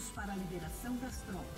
Prontos para a liberação das tropas.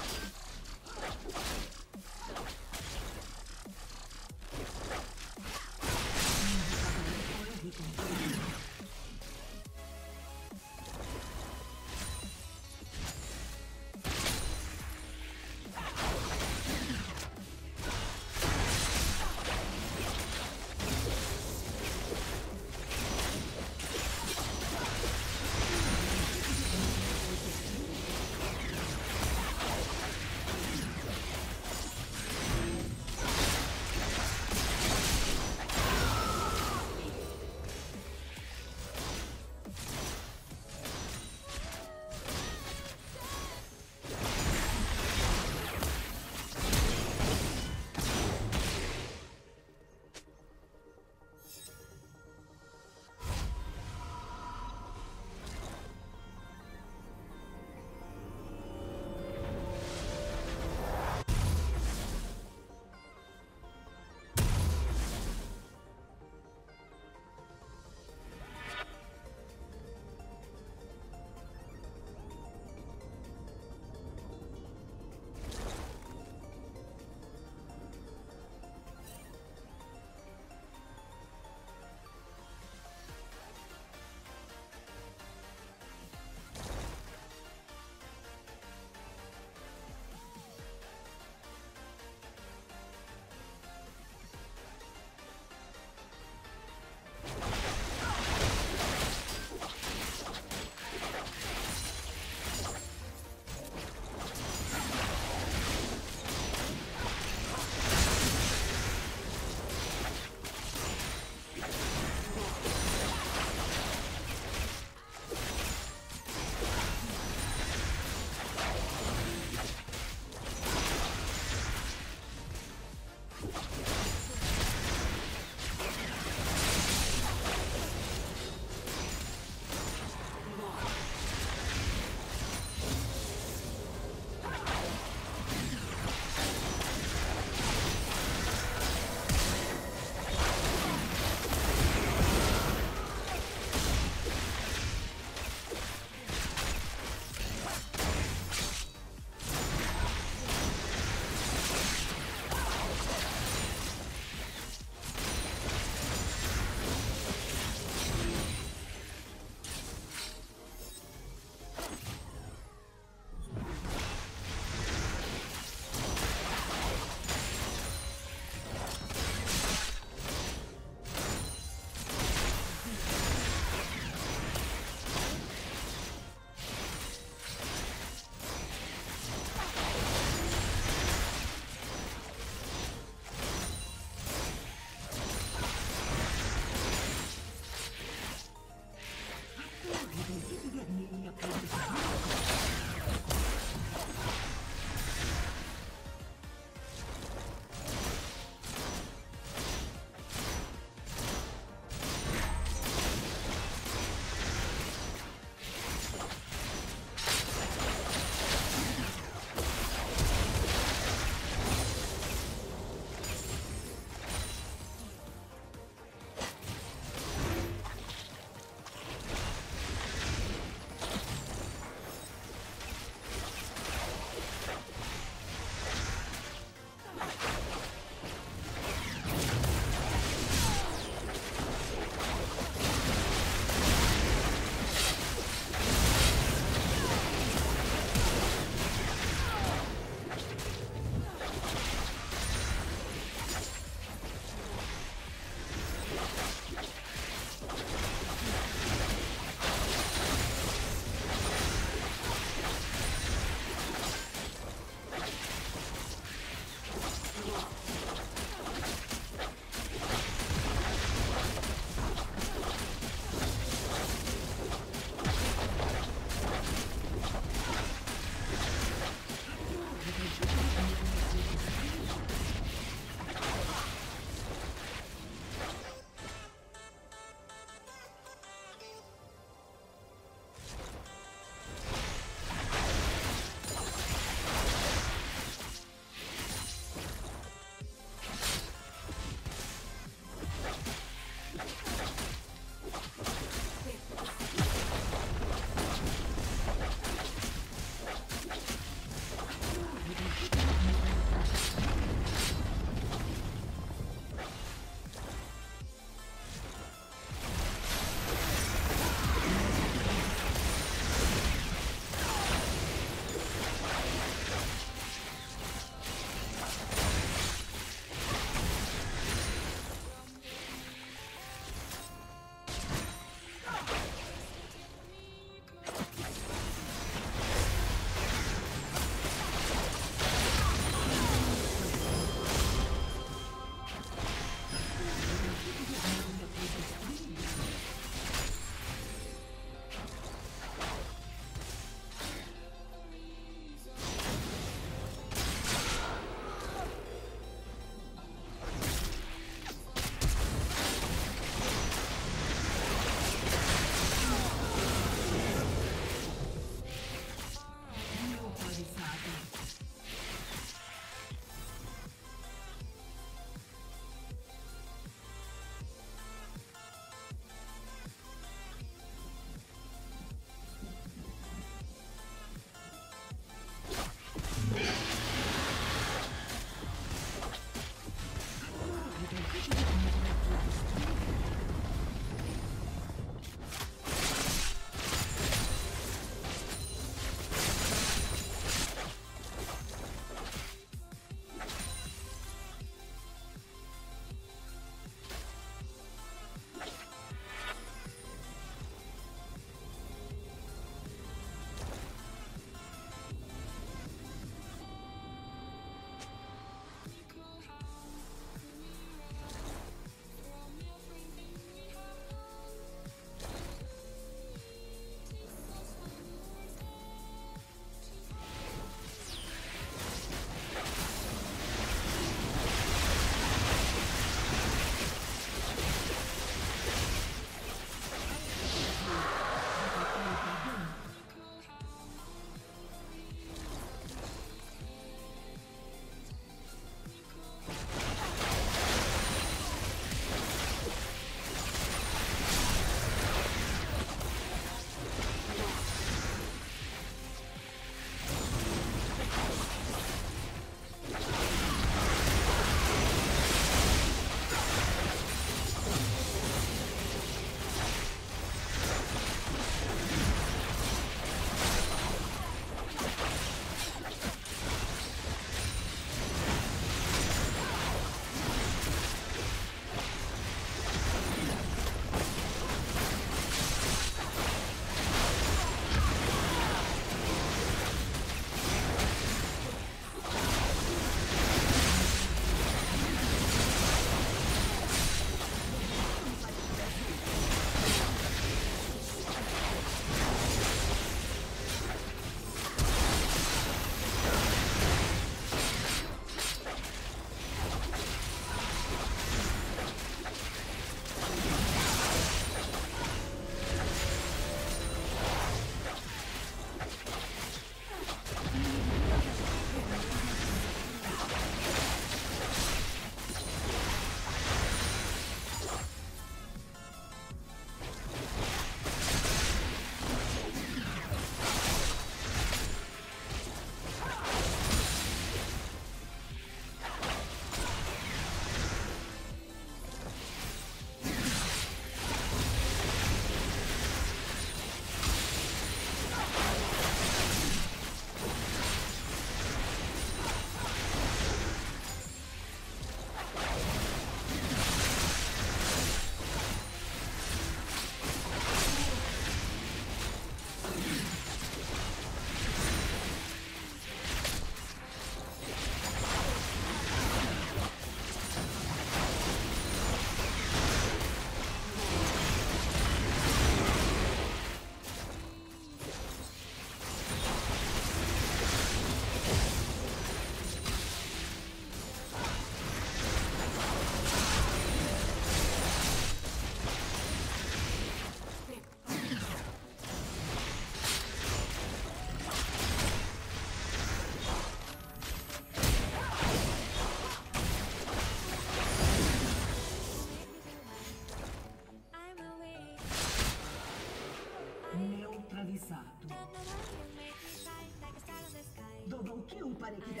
Double kill para a equipe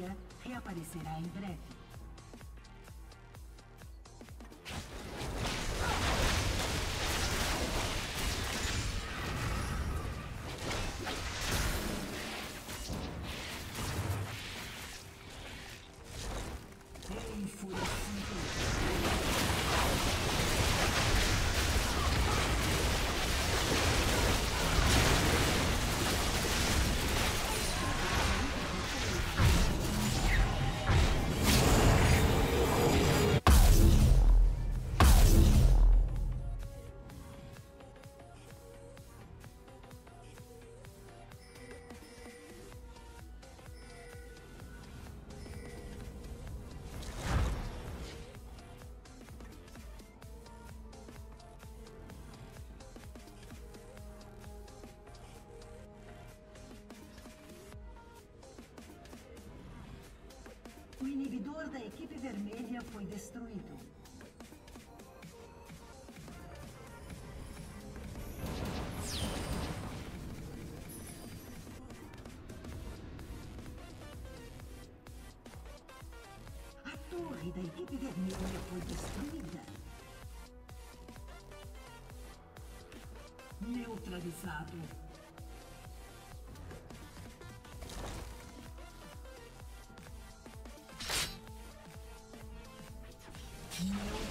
da reaparecerá em breve. O inibidor da equipe vermelha foi destruído. A torre da equipe vermelha foi destruída. Neutralizado. No.